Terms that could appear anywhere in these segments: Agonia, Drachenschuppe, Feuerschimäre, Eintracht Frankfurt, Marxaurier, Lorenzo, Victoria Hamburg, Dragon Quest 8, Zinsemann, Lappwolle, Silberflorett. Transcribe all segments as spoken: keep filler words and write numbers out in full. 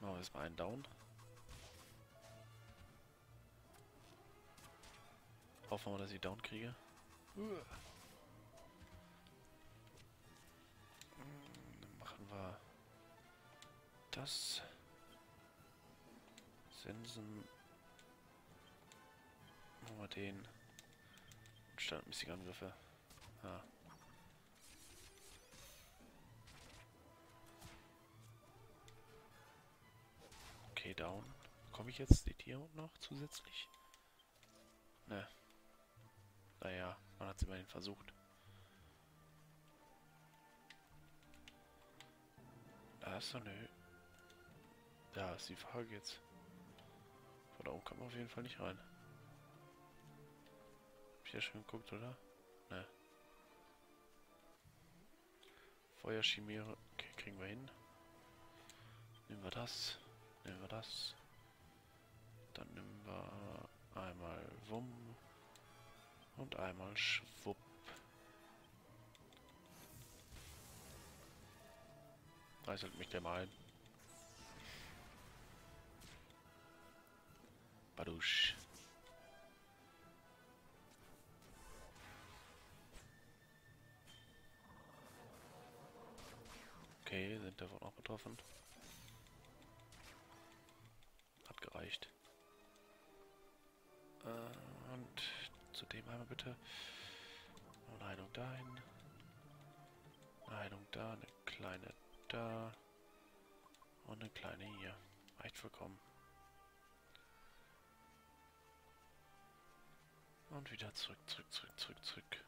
Machen wir erstmal einen down. Hoffen wir, dass ich down kriege. Uah. Dann machen wir das. Sensen. Machen wir den. Und standardmäßige Angriffe. Ah. Okay, down. Komme ich jetzt die Tier noch zusätzlich? Ne. Naja, man hat es immerhin versucht. Da ist doch eine Höhe. Da ist die Frage jetzt. Von da oben kann man auf jeden Fall nicht rein. Hab ich ja schon geguckt, oder? Ne. Feuerschimäre. Okay, kriegen wir hin. Nehmen wir das. Nehmen wir das. Dann nehmen wir einmal Wumm. Und einmal schwupp. Reißelt mich der mal ein. Badusch. Okay, sind davon auch betroffen. Hat gereicht. Äh, und zu dem einmal bitte. Und eine Heilung dahin. Eine Heilung da, eine kleine da. Und eine kleine hier. Reicht vollkommen. Und wieder zurück, zurück, zurück, zurück, zurück.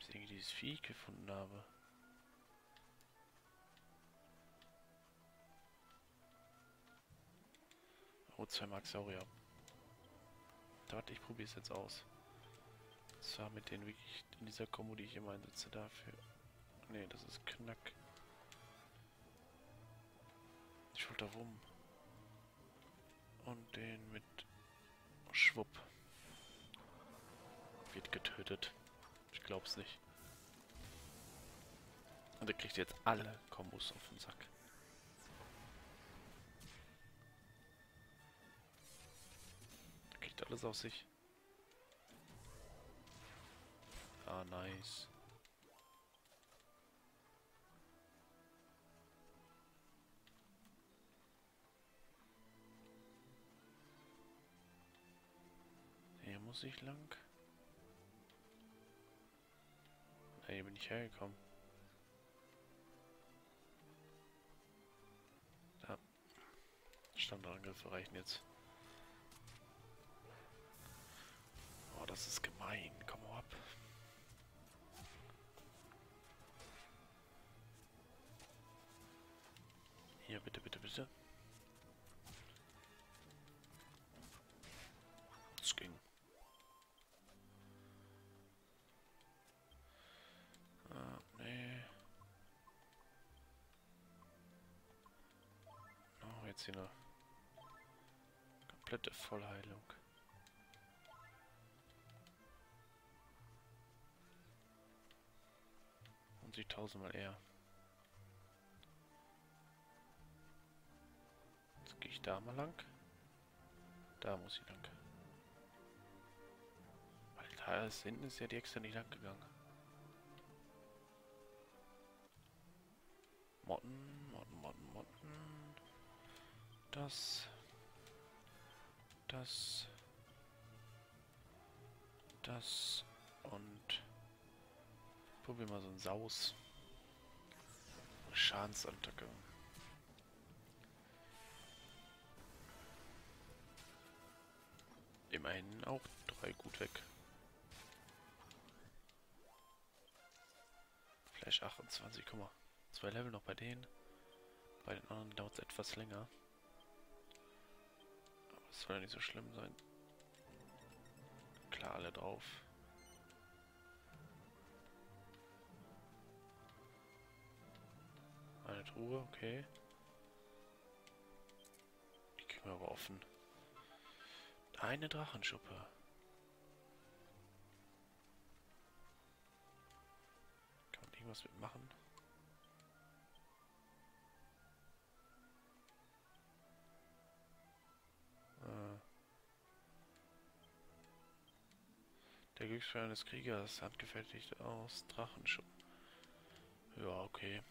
Ich denke, dieses Vieh gefunden habe. Oh, zwei Marxaurier. Warte, ich probiere es jetzt aus. Und zwar mit den wirklich in dieser Kombo, die ich immer einsetze dafür. Ne, das ist Knack. Die Schulter rum. Und den mit Schwupp. Wird getötet. Ich glaub's nicht. Und er kriegt jetzt alle Kombos auf den Sack. Er kriegt alles auf sich. Ah, nice. Hier muss ich lang. Hey, bin ich hergekommen. Da. Standardangriffe reichen jetzt. Oh, das ist gemein. Komm mal ab. Hier, bitte, bitte, bitte. Das ging. Jetzt hier eine komplette Vollheilung. Und sie tausendmal eher. Jetzt gehe ich da mal lang. Da muss ich lang. Weil da ist, hinten ist ja die extra nicht lang gegangen. Motten, Motten, Motten, Motten. Das, das, das und probier mal so einen Saus. Schadensattacke. Immerhin auch drei gut weg. Flash achtundzwanzig, guck mal. Zwei Level noch bei denen. Bei den anderen dauert es etwas länger. Das soll ja nicht so schlimm sein. Klar, alle drauf. Eine Truhe, okay. Die kriegen wir aber offen. Eine Drachenschuppe. Kann man irgendwas mitmachen? Der Glücksfall des Kriegers hat gefertigt aus Drachenschuppe. Ja, okay.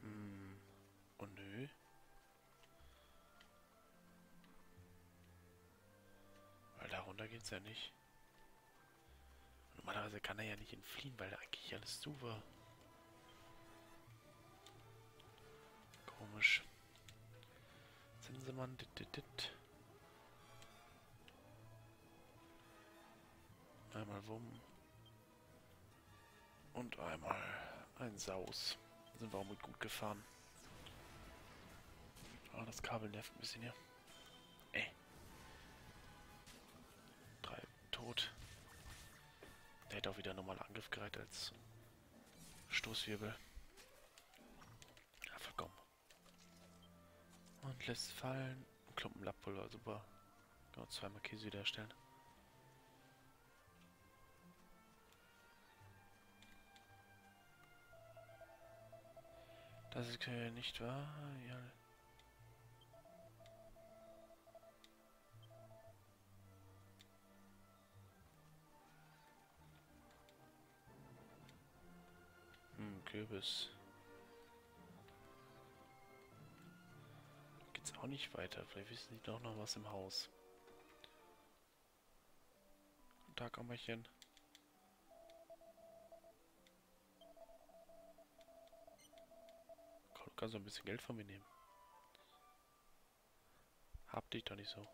Hm. Oh nö. Weil darunter geht's ja nicht. Normalerweise kann er ja nicht entfliehen, weil da eigentlich alles zu war. Komisch. Zinsemann, dit dit dit. Einmal Wumm. Und einmal ein Saus. Sind wir auch mit gut gefahren. Ah, das Kabel nervt ein bisschen hier. Ey. Drei tot. Der hätte auch wieder normaler Angriff gereiht als Stoßwirbel. Ja, vollkommen. Und lässt fallen. Klumpen Lappwolle, super. Genau, zweimal Käse wiederherstellen. Das ist äh, nicht wahr? Ja. Hm, Kürbis. Geht's auch nicht weiter. Vielleicht wissen die doch noch was im Haus. Guten Tag, Ammerchen. Kannst du ein bisschen Geld von mir nehmen? Hab dich doch nicht so.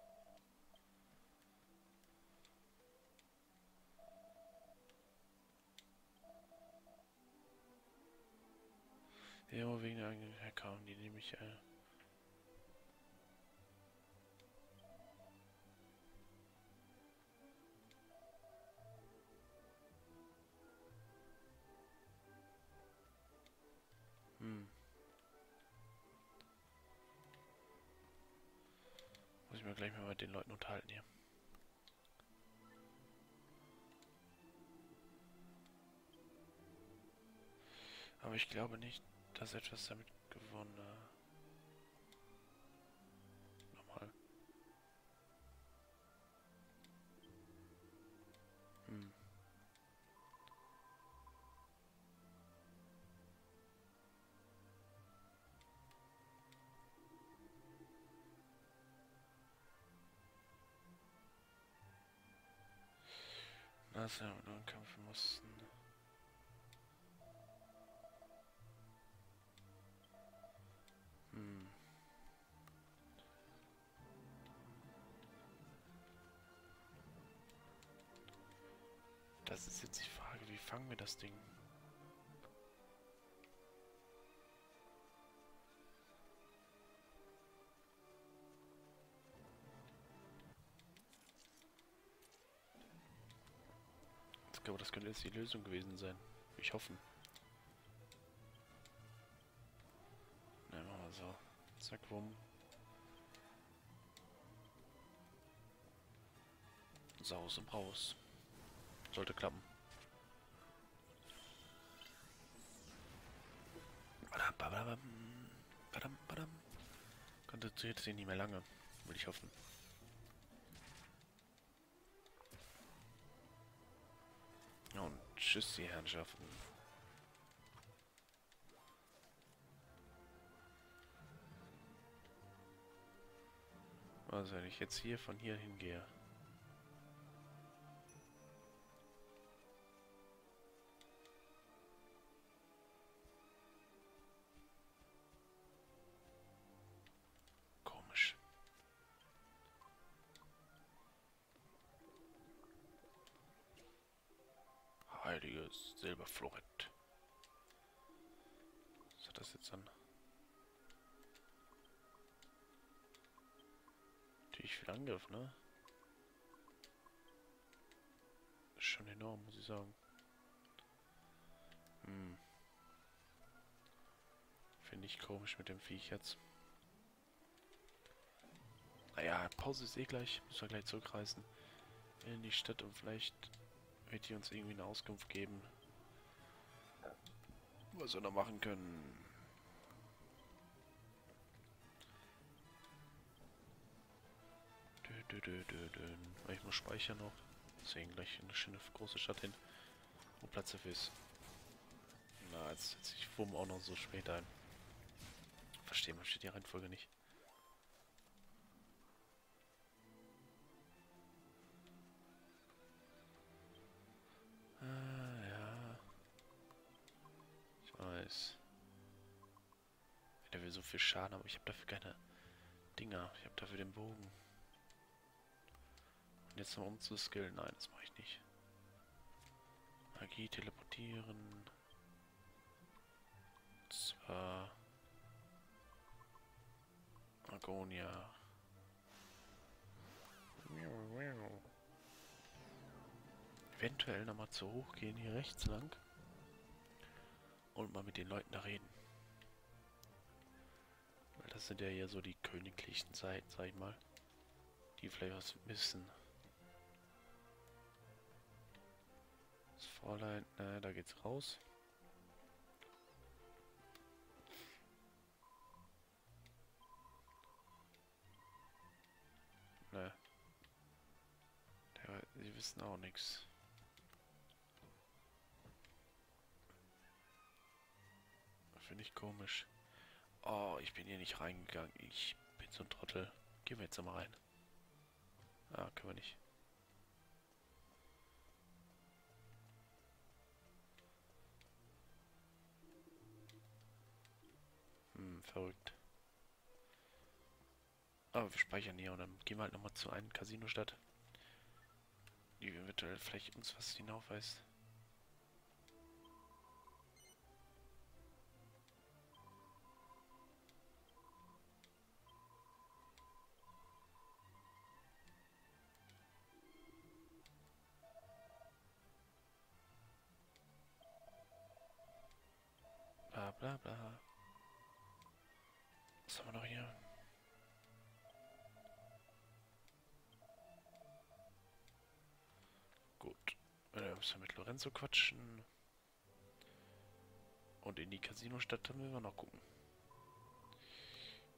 Ja, wegen der eigenen Hacker, die nehme ich. Äh hm. Gleich mal mit den Leuten unterhalten hier. Aber ich glaube nicht, dass etwas damit gewonnen hat. Nochmal. Hm. Also, dann kämpfen mussten. Hm. Das ist jetzt die Frage, wie fangen wir das Ding? Aber das könnte jetzt die Lösung gewesen sein. Ich hoffe. Na, machen wir so. Zack, wumm. Saus und raus. Sollte klappen. Badam, badam, badam, badam. Konzentriert sich nicht mehr lange. Will ich hoffen. Und tschüss, die Herrschaften. Also, wenn ich jetzt hier von hier hingehe. Silberflorett. Was hat das jetzt an? Natürlich viel Angriff, ne? Ist schon enorm, muss ich sagen. Hm. Finde ich komisch mit dem Viech jetzt. Naja, Pause ist eh gleich. Müssen wir gleich zurückreisen. In die Stadt und vielleicht wird die uns irgendwie eine Auskunft geben. Was wir noch machen können. Ich muss speichern noch. Deswegen gleich eine schöne große Stadt hin. Und Platz dafür ist. Na, jetzt setze ich Wumm auch noch so spät ein. Verstehe, man steht die Reihenfolge nicht. Ah, ja. Ich weiß. Der will so viel Schaden, aber ich habe dafür keine Dinger. Ich habe dafür den Bogen. Und jetzt noch um zu skillen. Nein, das mache ich nicht. Magie, teleportieren. Und zwar Agonia. Eventuell nochmal zu hoch gehen, hier rechts lang. Und mal mit den Leuten da reden. Weil das sind ja hier so die königlichen Seiten, sag ich mal. Die vielleicht was wissen. Das Fräulein, ne, da geht's raus. Ne. Sie wissen auch nichts. Finde ich komisch. Oh, ich bin hier nicht reingegangen. Ich bin so ein Trottel. Gehen wir jetzt mal rein. Ah, können wir nicht. Hm, verrückt. Aber wir speichern hier und dann gehen wir halt nochmal zu einem Casino-Stadt. Die eventuell vielleicht uns was hinaufweist. Bla bla bla. Was haben wir noch hier? Gut. Dann müssen wir mit Lorenzo quatschen. Und in die Casino-Stadt müssen wir noch gucken.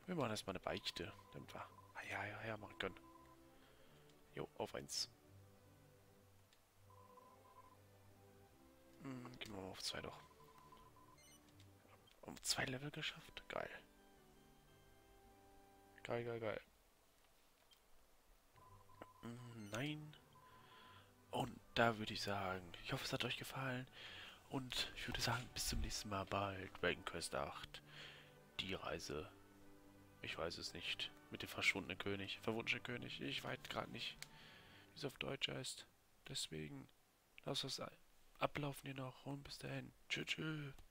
Wir machen erstmal eine Beichte. Damit wir ah, ja, ja, ja, machen können. Jo, auf eins. Hm, gehen wir mal auf zwei doch. Um zwei Level geschafft? Geil. Geil, geil, geil. Hm, nein. Und da würde ich sagen, ich hoffe, es hat euch gefallen. Und ich würde sagen, bis zum nächsten Mal bei Dragon Quest acht. Die Reise. Ich weiß es nicht. Mit dem verschwundenen König. Verwunschenen König. Ich weiß gerade nicht, wie es auf Deutsch heißt. Deswegen, lasst es ablaufen hier noch. Und bis dahin. Tschüss, tschüss.